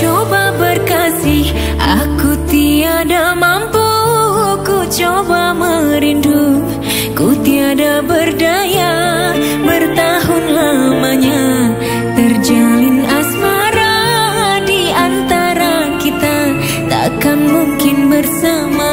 coba berkasih, aku tiada mampu. Ku coba merindu, ku tiada berdaya. Bertahun lamanya terjalin asmara di antara kita, takkan mungkin bersama.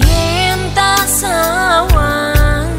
Yen tak sawang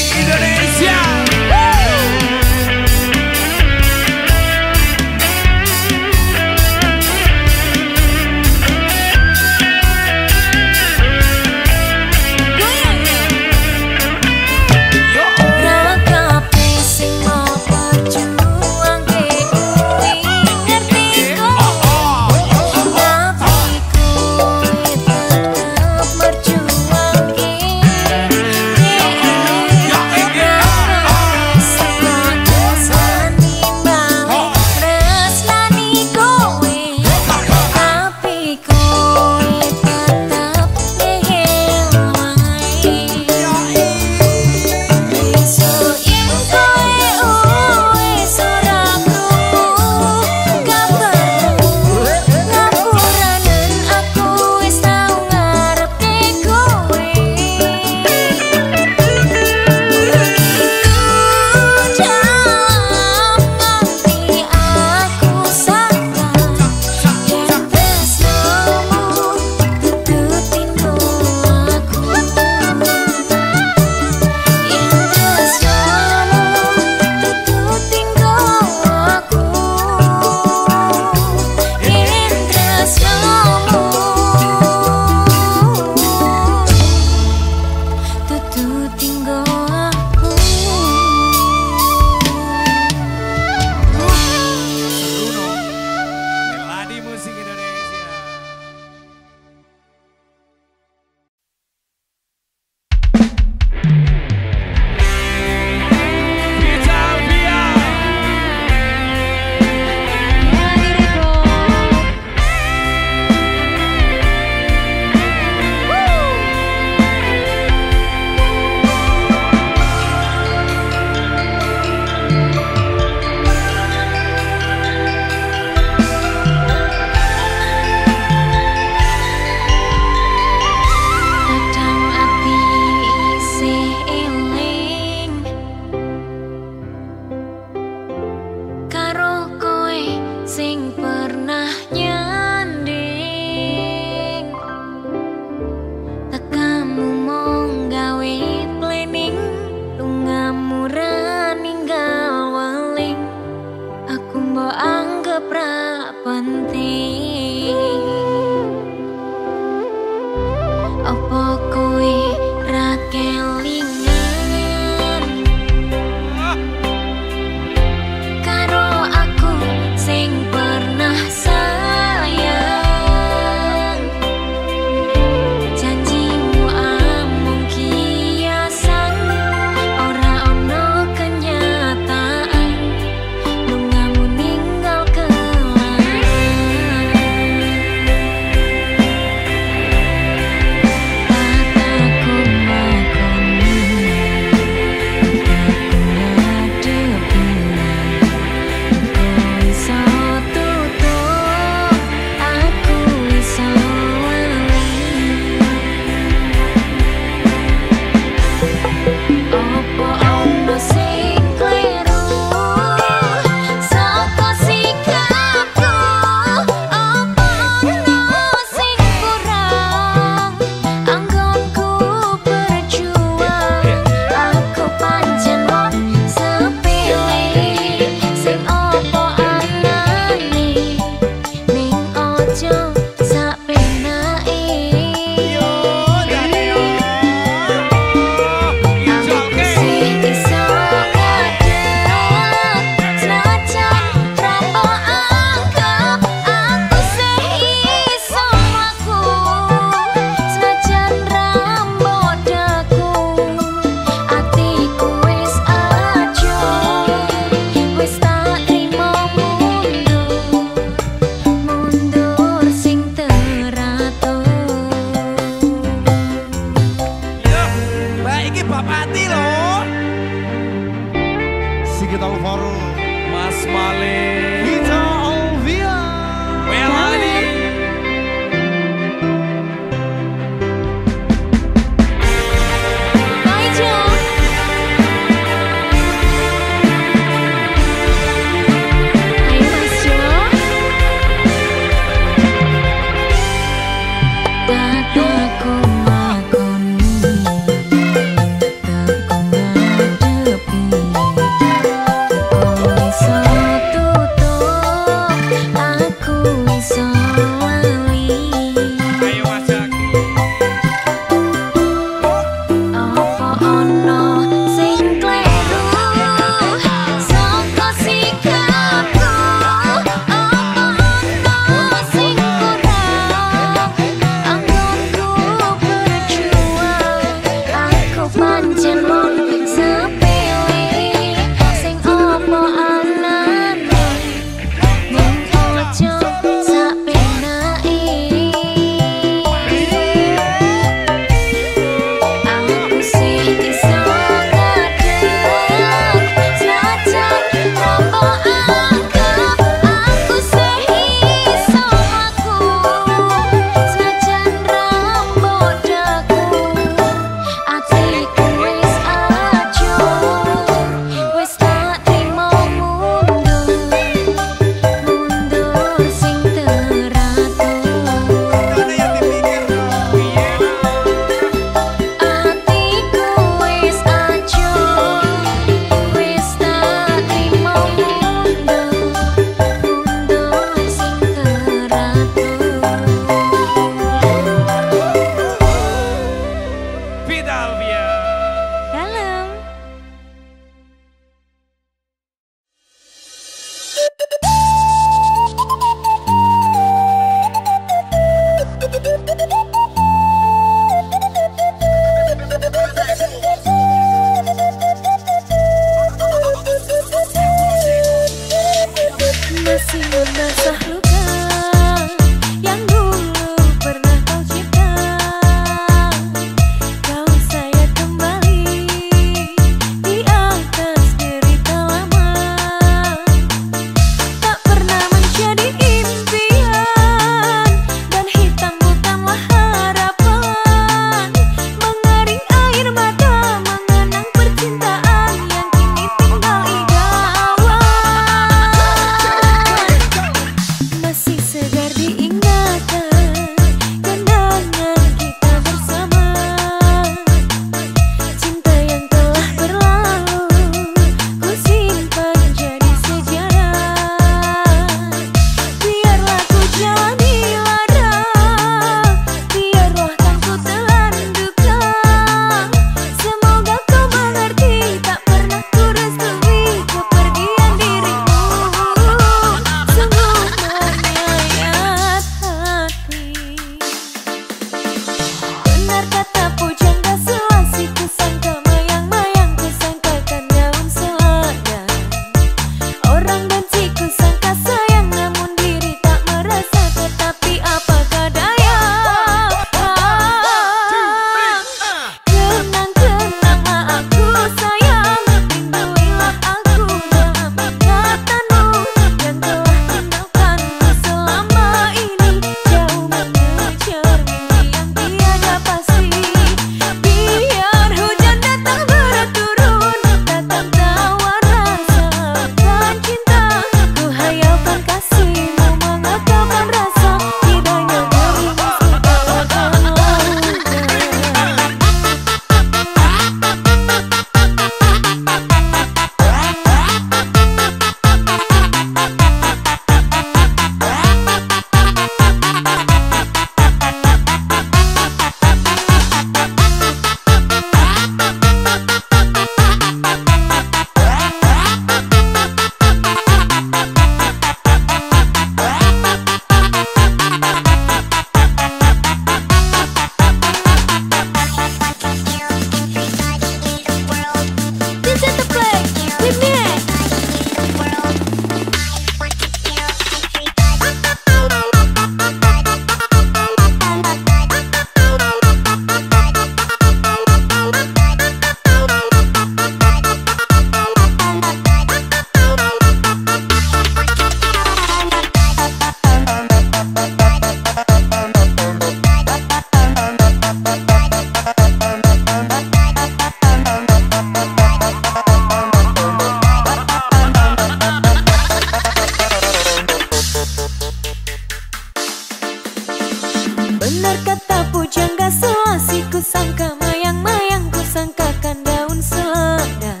pujangga selasi, ku sangka mayang-mayang, ku sangkakan daun selada.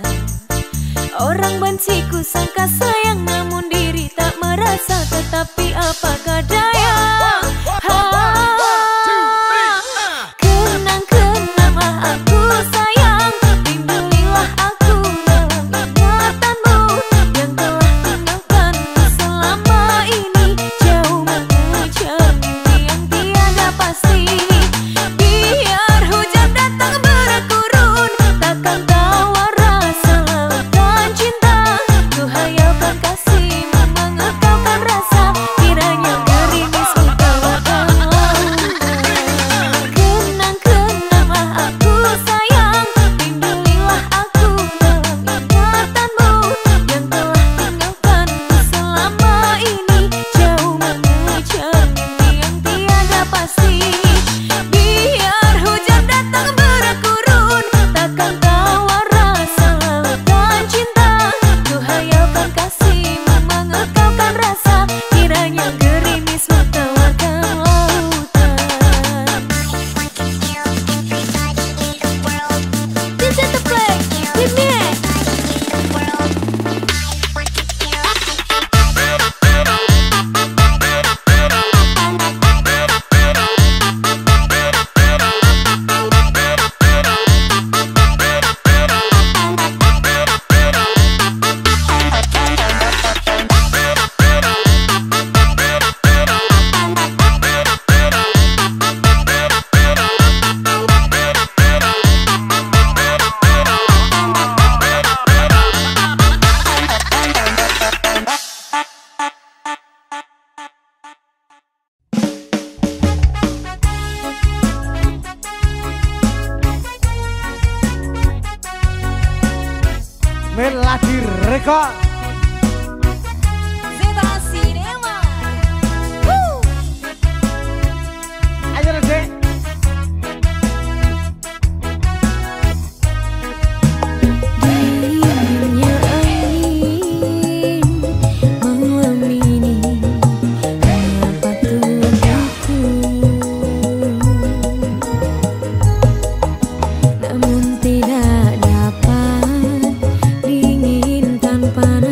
Orang benci, ku sangka sayang, namun diri tak merasa, tetapi apakah daya. Kenang-kenanglah aku sayang, lindungilah aku dalam ingatanmu yang telah tinggalkan selama ini. Jauh mengejar mimpi yang tiada pasti, biar hujan datang berkurun, takkan tawar rasa lautan cinta. Ku hayalkan kasihmu mengekalkan rasa, kiranya gerimis ku tawarkan lautan. Kenang-kenanglah aku sayang, lindungilah aku dalam ingatanmu yang telah tinggalkan selama ini. Jauh mengejar mimpi yang tiada pasti, biar hujan datang berkurun, takkan tawar rasa lautan cinta. Ku hayalkan kasihmu mengekalkan rasa, kiranya gerimis ku tawarkan lautan. This is the play with me. Meladi Rekor Zeta Cinema. Ayo Rek. Dirinya angin mengemini, apa tubuhku, namun tidak dapat dingin tanpa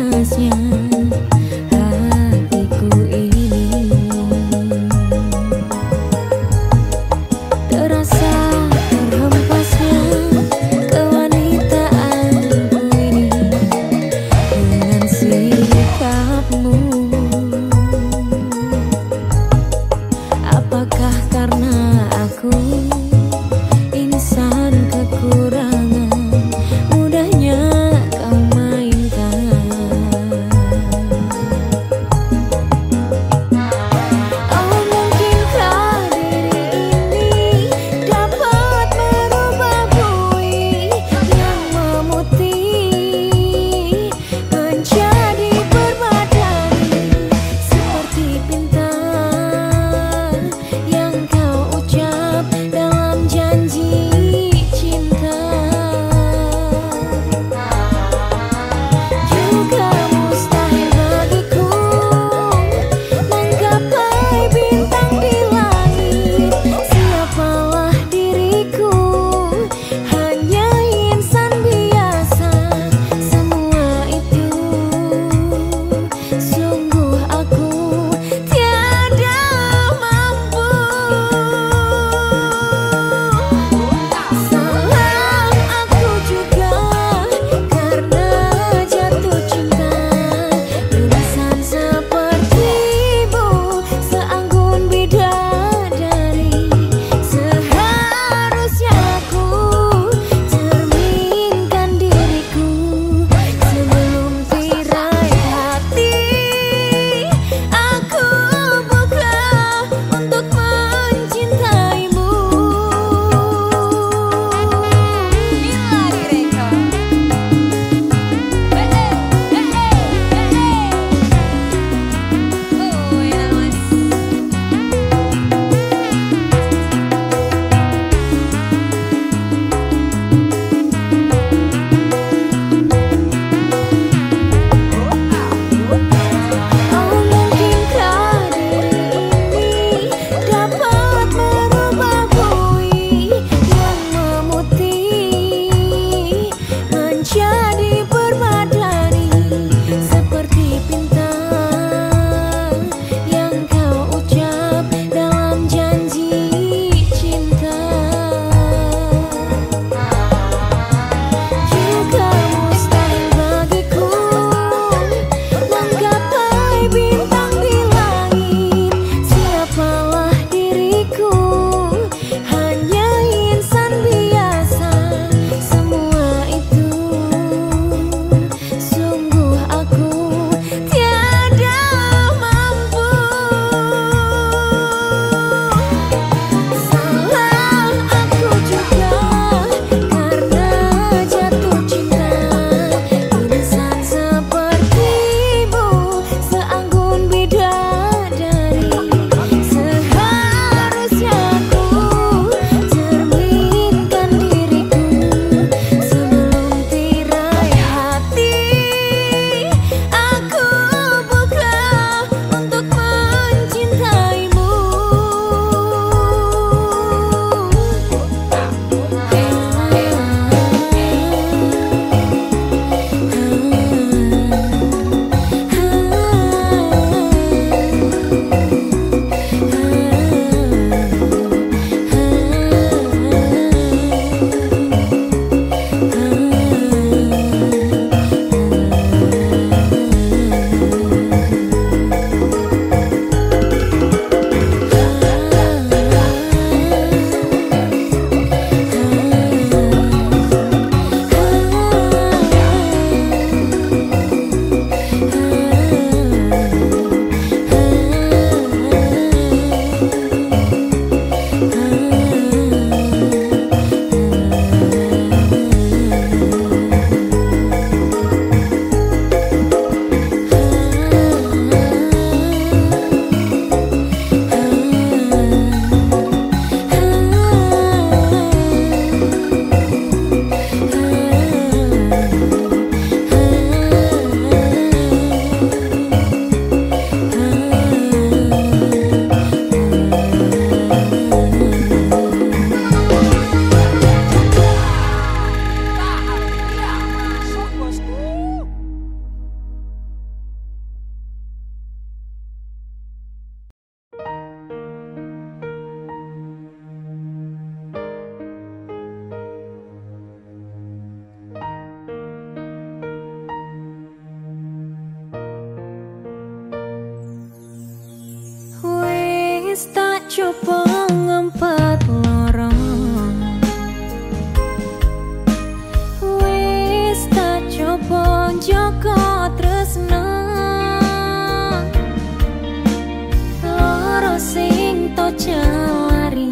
celari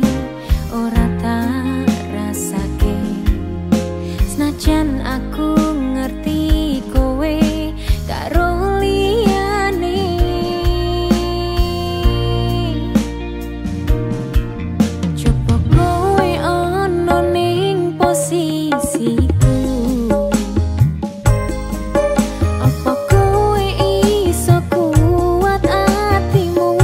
ora tak rasake, senajan aku ngerti kowe karo liyane. Coba kowe ono ning posisiku, apa kowe iso kuat hatimu?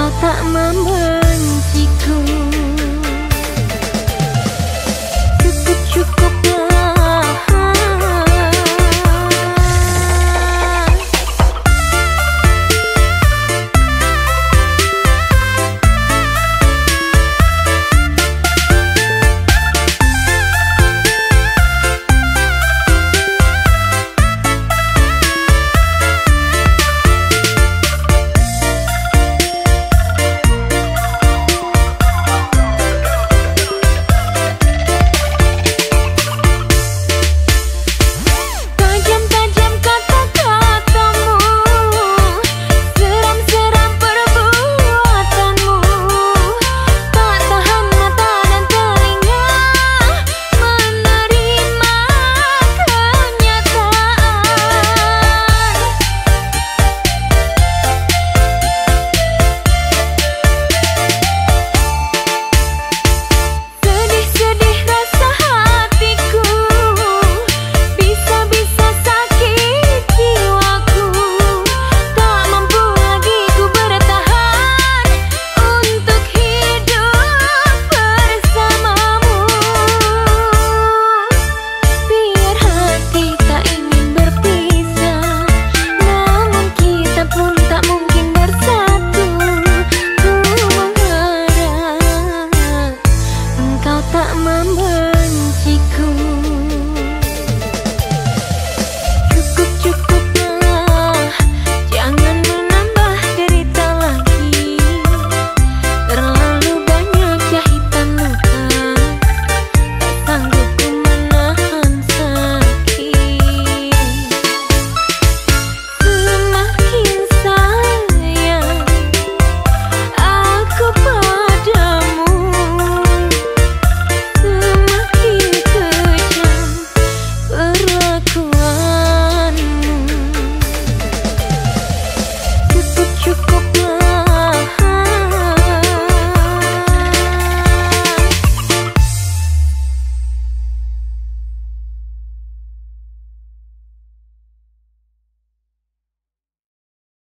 kau tak membenciku. Cukup-cukup